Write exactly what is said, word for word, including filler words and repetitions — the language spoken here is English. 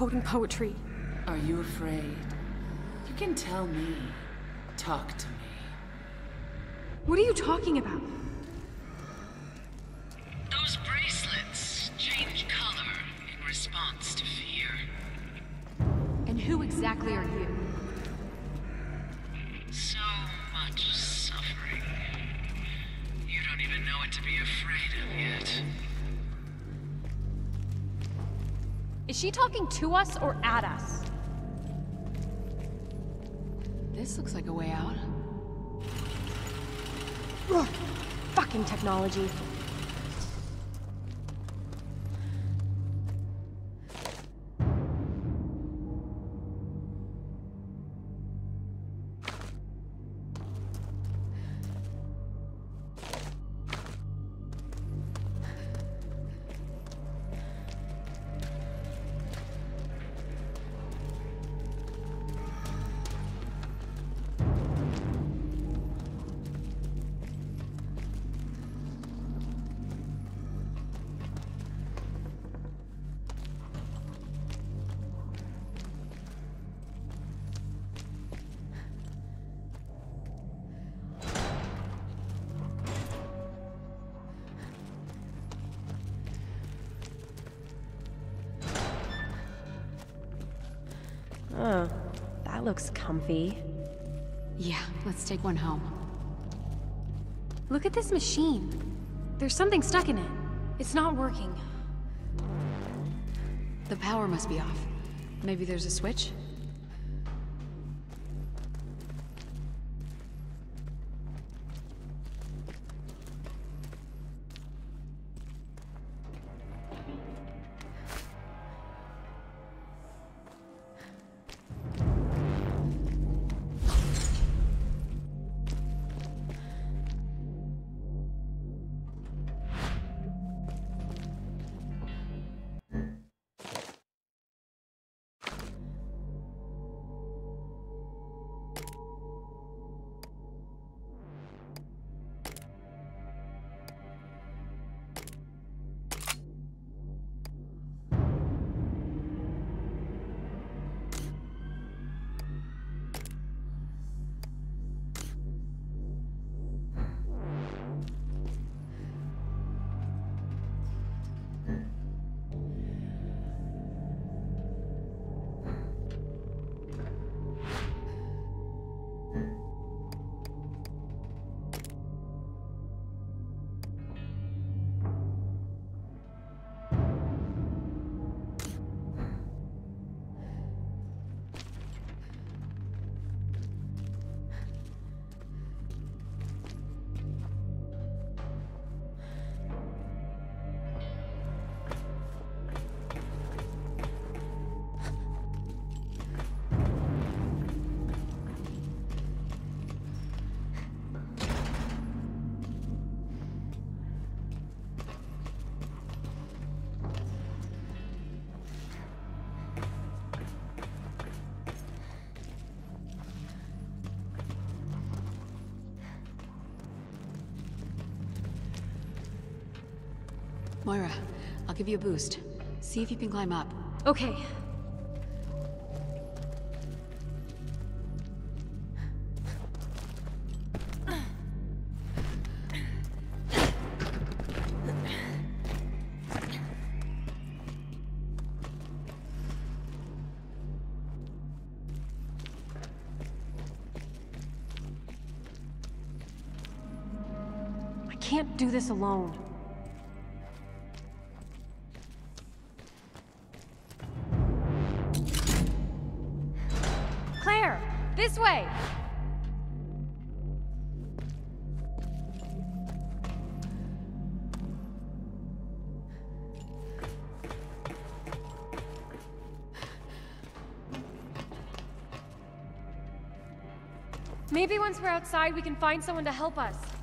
quoting poetry. Are you afraid? You can tell me. Talk to me. What are you talking about? Those bracelets change color in response to fear. And who exactly are you? So much suffering. You don't even know what to be afraid of yet. Is she talking to us or at us? This looks like a way out. Ugh, fucking technology. Oh, that looks comfy. Yeah, let's take one home. Look at this machine. There's something stuck in it. It's not working. The power must be off. Maybe there's a switch? Moira, I'll give you a boost. See if you can climb up. Okay. I can't do this alone. This way! Maybe once we're outside, we can find someone to help us.